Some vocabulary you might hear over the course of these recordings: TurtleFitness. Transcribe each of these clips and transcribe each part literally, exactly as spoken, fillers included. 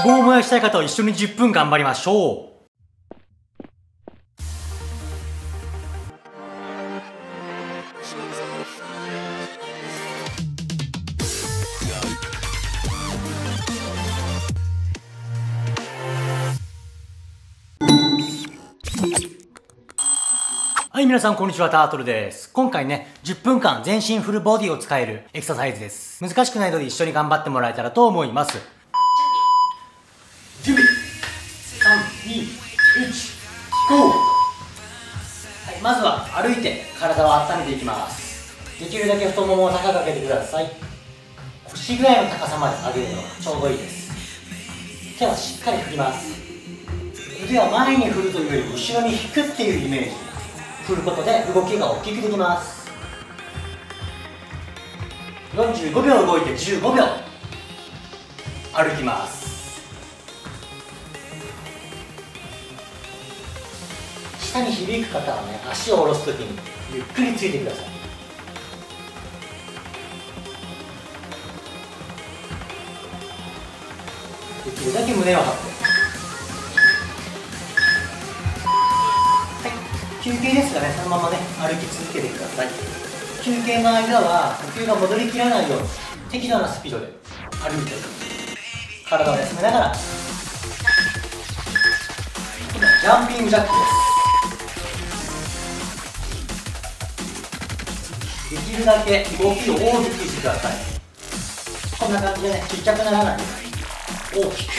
脂肪を燃やしたい方は一緒にじゅっぷん頑張りましょう。はい、皆さんこんにちは、タートルです。今回ね、じゅっぷんかん全身フルボディを使えるエクササイズです。難しくないので一緒に頑張ってもらえたらと思います。準備。さん、に、いち、ご! はい、まずは歩いて体を温めていきます。できるだけ太ももを高く上げてください。腰ぐらいの高さまで上げるのがちょうどいいです。手はしっかり振ります。腕は前に振るというより後ろに引くっていうイメージ。振ることで動きが大きくできます。よんじゅうごびょう動いてじゅうごびょう歩きます。下に響く方はね、足を下ろすときにゆっくりついてください。できるだけ胸を張って、休憩ですがね、そのままね、歩き続けてください。休憩の間は呼吸が戻りきらないように適度なスピードで歩いて、体を休めながら、今ジャンピングジャックです。できるだけ動きを大きくしてください。こんな感じでね、ちっちゃくならないように大きく。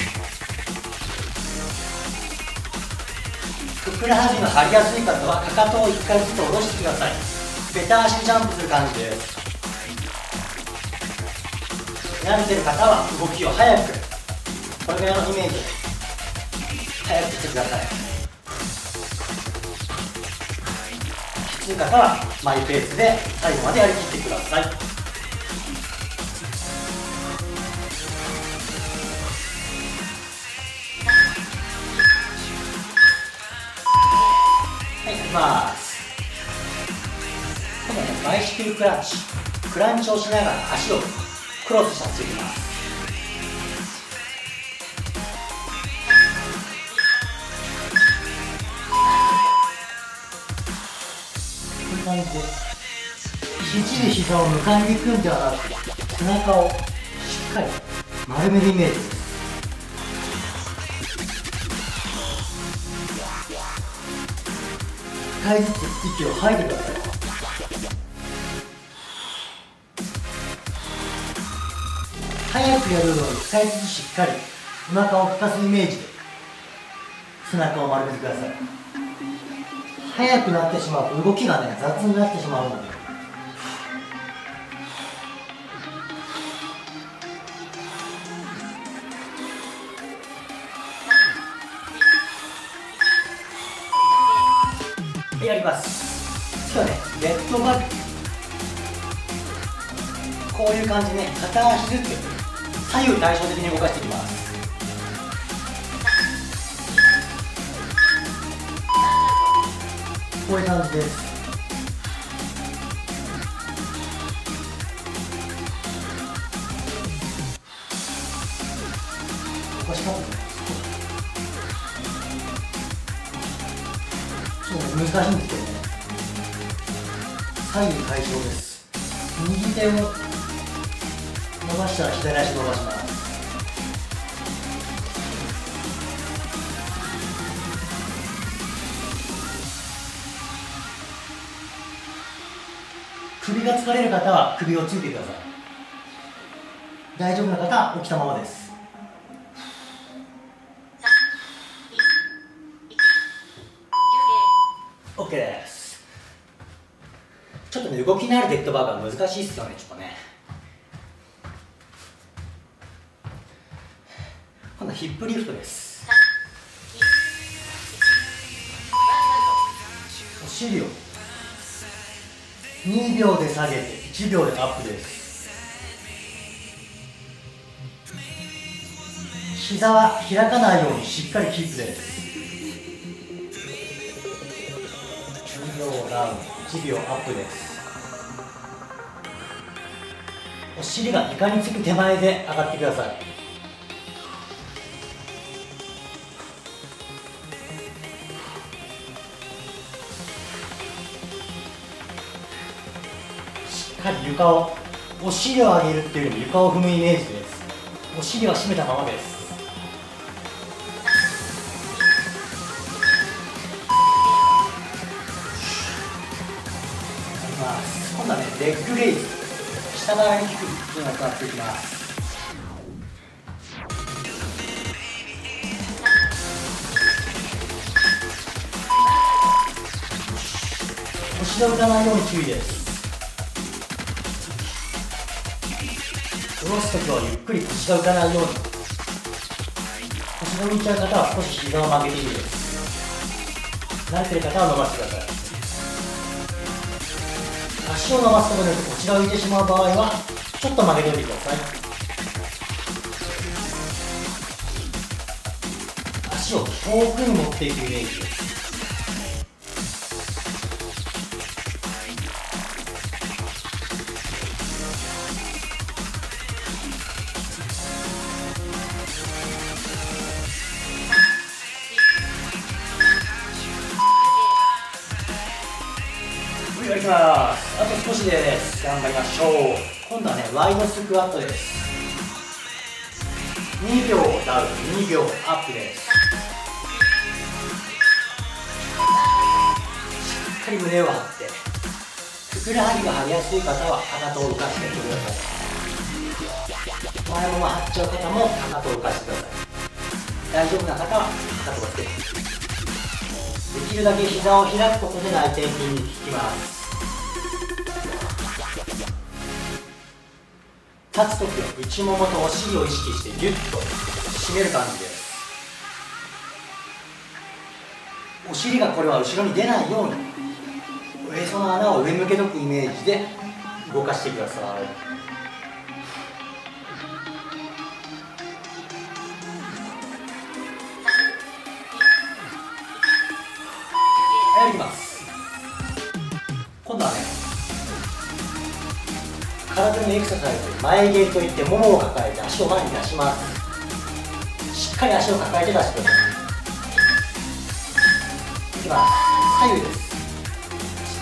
ふくらはぎが張りやすい方はかかとをいっかいずつ下ろしてください。ベタ足ジャンプする感じです。慣れてる方は動きを速く、これぐらいのイメージで速くしてください。きつい方はマイペースで最後までやりきってください。まあ、今度はね、バイシクルクランチ、クランチをしながら足をクロスして走ります。こんな感じで肘で膝を迎えに行くんではなく、背中をしっかり丸めるイメージです。いっかいずつ息を吐いてください。早くやるようにいっかいずつしっかりお腹を効かすイメージで背中を丸めてください。早くなってしまうと動きがね、雑になってしまうので、やります。次はね、レッドバック。こういう感じでね、片足ずつ左右対称的に動かしていきます。こういう感じです。腰掛けて難しいんですけどね、左右対称です。右手を伸ばしたら左足伸ばします。首が疲れる方は首をついてください。大丈夫な方は起きたままです。OK です。ちょっとね、動きのあるデッドバーグは難しいっすよね、ちょっとね。今度はヒップリフトです。お尻をにびょうで下げていちびょうでアップです。膝は開かないようにしっかりキープです。いちびょうアップです。お尻が床につく手前で上がってください。やはり床を、お尻を上げるっていうよりも床を踏むイメージです。お尻は締めたままです。今度はね、レッグレイズ、下側に効く動きを行っていきます。腰を打たないように注意です。下ろすときはゆっくり腰が浮かないように。腰が浮いちゃう方は少し膝を曲げていいです。慣れてる方は伸ばしてください。足を伸ばすことによって腰が浮いてしまう場合はちょっと曲げておいてください。足を遠くに持っていくイメージです。あと少しです。頑張りましょう。今度はね、ワイドスクワットです。にびょうダウン、にびょうアップです。しっかり胸を張って、ふくらはぎが張りやすい方はかかとを浮かしていってください。前もま張っちゃう方もかかとを浮かしてください。大丈夫な方はかかとをつけて、できるだけ膝を開くことで内転筋に効きます。立つときは内ももとお尻を意識してギュッと締める感じです。お尻がこれは後ろに出ないようにおへその穴を上向けとくイメージで動かしてください。はい、いきます。今度はね、体のエクササイズ、前蹴りといってももを抱えて足を前に出します。しっかり足を抱えて出してください。いきます。左右です。し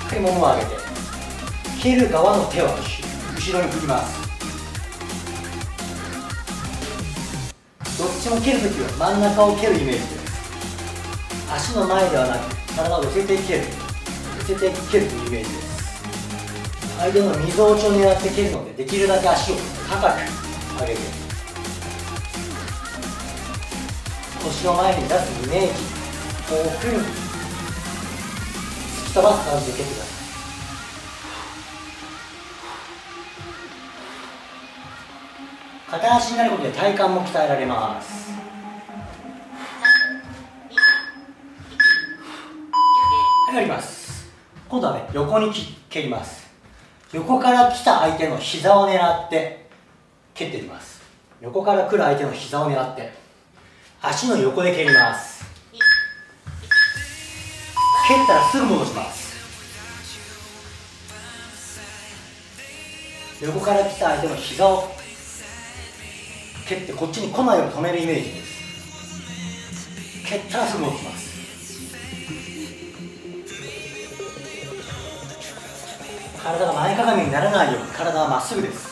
っかりももを上げて蹴る側の手を後ろに振ります。どっちも蹴るときは真ん中を蹴るイメージです。足の前ではなく体を寄せて蹴る、寄せて蹴るというイメージです。相手のみぞおちを狙って蹴るので、できるだけ足を高く上げて腰を前に出すイメージ、遠くに突き飛ばす感じで蹴ってください。片足になることで体幹も鍛えられます。はい、やります。今度はね、横に蹴ります。横から来た相手の膝を狙って蹴っていきます。横から来る相手の膝を狙って足の横で蹴ります。蹴ったらすぐ戻します。横から来た相手の膝を蹴ってこっちに来ないように止めるイメージです。蹴ったらすぐ戻します。体が前かがみにならないように体はまっすぐです。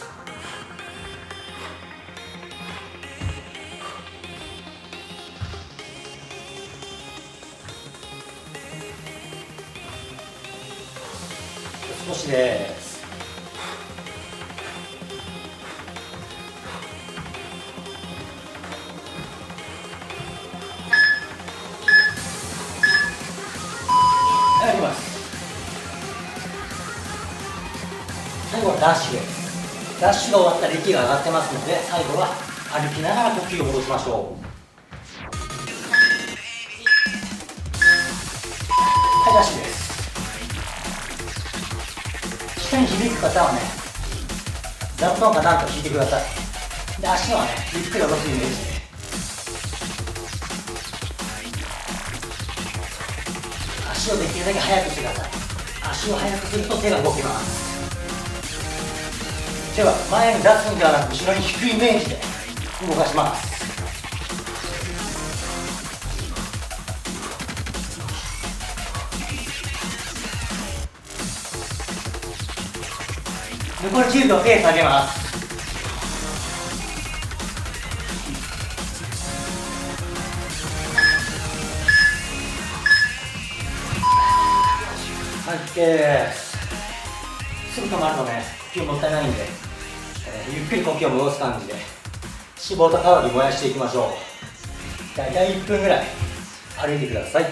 少しです。やります。最後はダッシュです。ダッシュが終わったら息が上がってますので、最後は歩きながら呼吸を戻しましょう。はい、ダッシュです。下に響く方はね、座布団かなんか引いてください。で、足はね、ゆっくり下ろすイメージで、足をできるだけ速くしてください。足を速くすると手が動きます。手は前に出すんではなく後ろに引くイメージで動かします。残りきゅうびょうペース上げます。はい、えー、すぐ止まるのね、呼吸もったいないんで、えー、ゆっくり呼吸を戻す感じで脂肪とカロリー燃やしていきましょう。だいたいいっぷんぐらい歩いてください。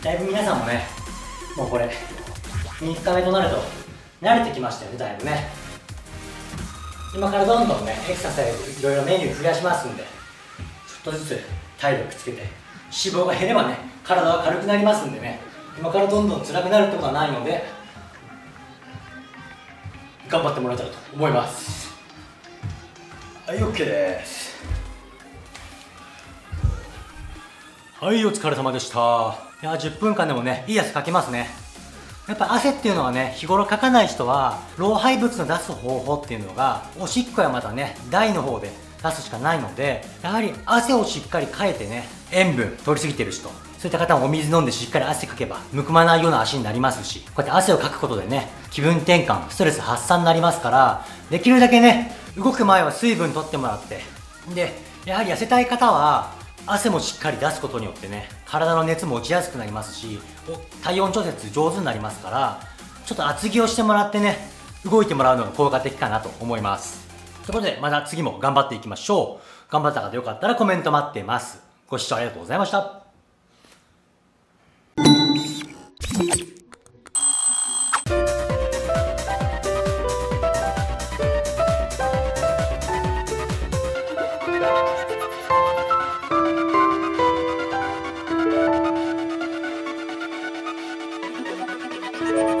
だいぶ皆さんもね、もうこれみっかめとなると慣れてきましたよね、だいぶね。今からどんどんね、エクササイズいろいろメニュー増やしますんで、ちょっとずつ体力つけて、脂肪が減ればね、体は軽くなりますんでね、今からどんどん辛くなるってことはないので、頑張ってもらえたらと思います。はい、 OK です。はい、お疲れ様でした。いやじゅっぷんかんでもね、いい汗かけますね。やっぱ汗っていうのはね、日頃かかない人は老廃物の出す方法っていうのがおしっこやまたね大の方で出すしかないので、やはり汗をしっかりかいてね、塩分取りすぎてる人、そういった方もお水飲んでしっかり汗かけばむくまないような足になりますし、こうやって汗をかくことでね、気分転換、ストレス発散になりますから、できるだけね、動く前は水分取ってもらって、でやはり痩せたい方は汗もしっかり出すことによってね、体の熱も落ちやすくなりますし、体温調節上手になりますから、ちょっと厚着をしてもらってね、動いてもらうのが効果的かなと思います。ということで、また次も頑張っていきましょう。頑張った方よかったらコメント待ってます。ご視聴ありがとうございました。Thank you.